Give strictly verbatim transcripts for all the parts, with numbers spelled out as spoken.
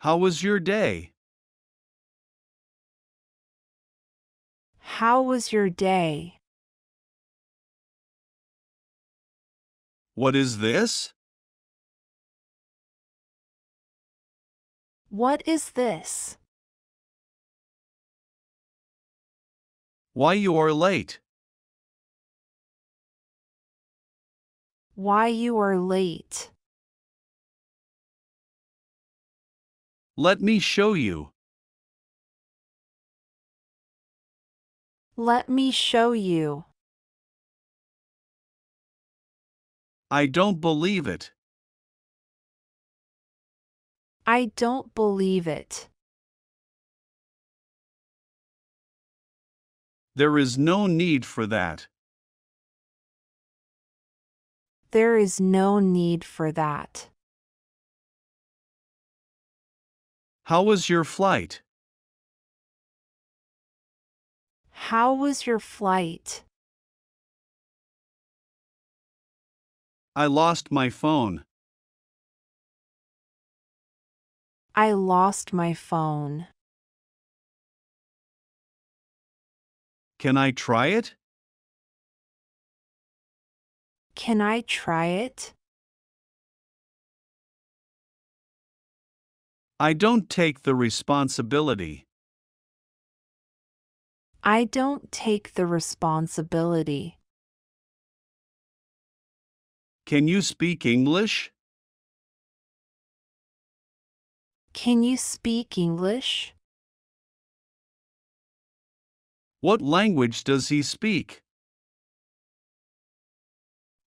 How was your day? How was your day? What is this? What is this? Why you are late? Why you are late? Let me show you. Let me show you. I don't believe it. I don't believe it. There is no need for that. There is no need for that. How was your flight? How was your flight? I lost my phone. I lost my phone. Can I try it? Can I try it? I don't take the responsibility. I don't take the responsibility. Can you speak English? Can you speak English? What language does he speak?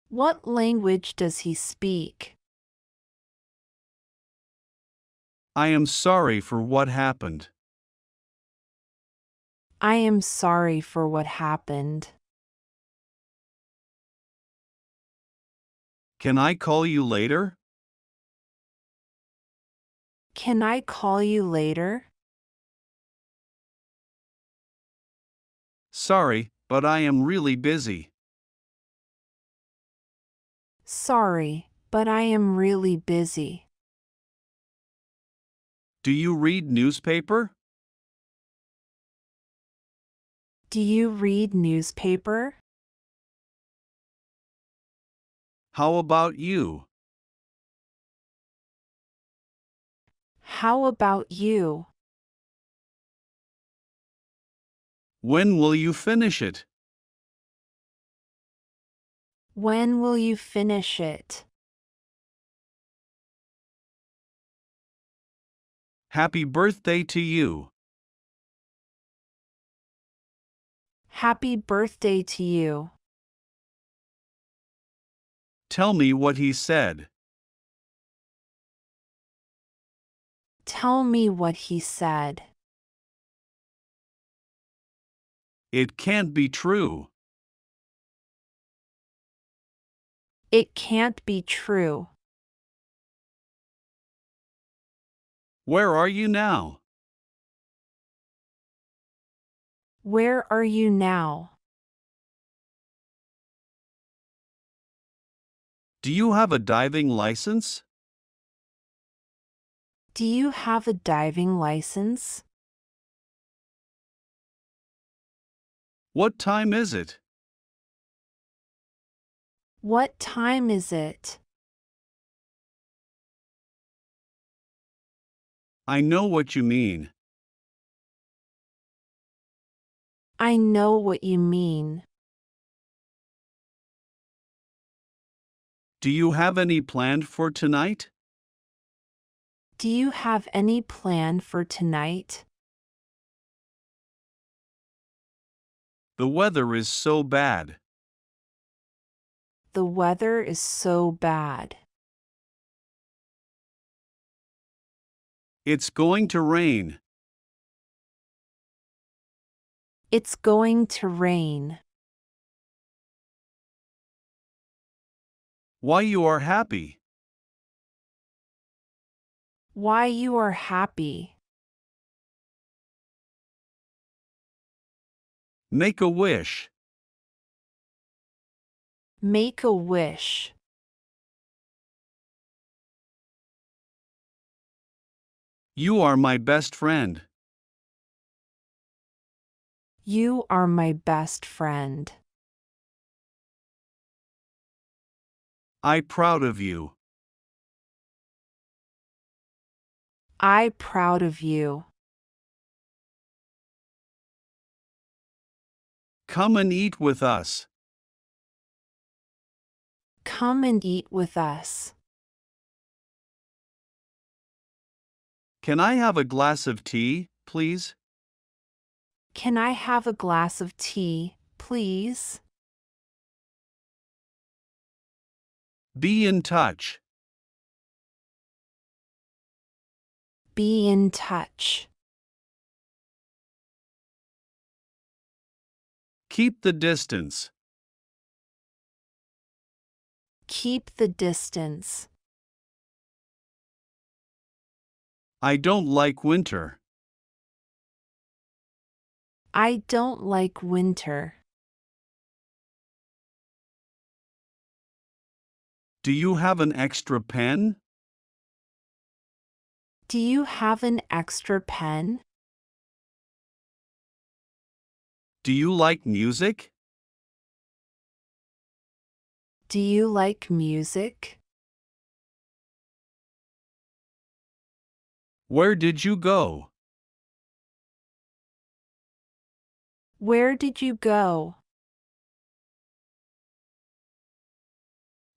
What language does he speak? I am sorry for what happened. I am sorry for what happened. Can I call you later? Can I call you later? Sorry, but I am really busy. Sorry, but I am really busy. Do you read newspaper? Do you read newspaper? How about you? How about you? When will you finish it? When will you finish it? Happy birthday to you. Happy birthday to you. Tell me what he said. Tell me what he said. It can't be true. It can't be true. Where are you now? Where are you now? Do you have a diving license? Do you have a diving license? What time is it? What time is it? I know what you mean. I know what you mean. Do you have any planned for tonight? Do you have any plan for tonight? The weather is so bad. The weather is so bad. It's going to rain. It's going to rain. Why you are happy? Why you are happy? Make a wish. Make a wish. You are my best friend. You are my best friend. I proud of you. I proud of you. Come and eat with us. Come and eat with us. Can I have a glass of tea, please? Can I have a glass of tea, please? Be in touch. Be in touch. Keep the distance. Keep the distance. I don't like winter. I don't like winter. Do you have an extra pen? Do you have an extra pen? Do you like music? Do you like music? Where did you go? Where did you go?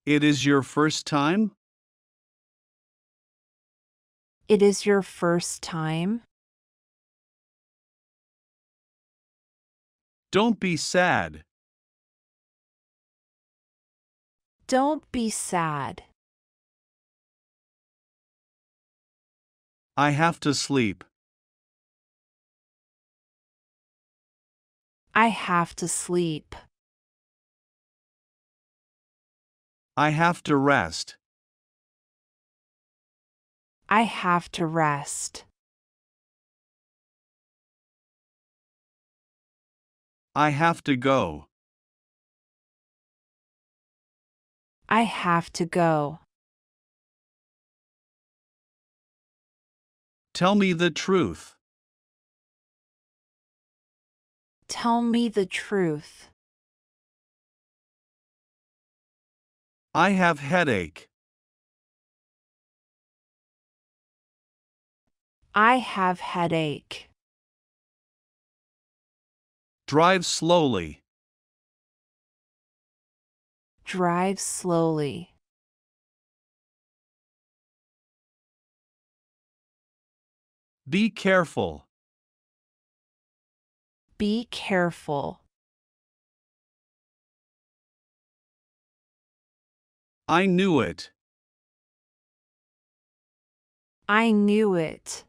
It is your first time? It is your first time. Don't be sad. Don't be sad. I have to sleep. I have to sleep. I have to rest. I have to rest. I have to go. I have to go. Tell me the truth. Tell me the truth. I have headache. I have headache. Drive slowly. Drive slowly. Be careful. Be careful. I knew it. I knew it.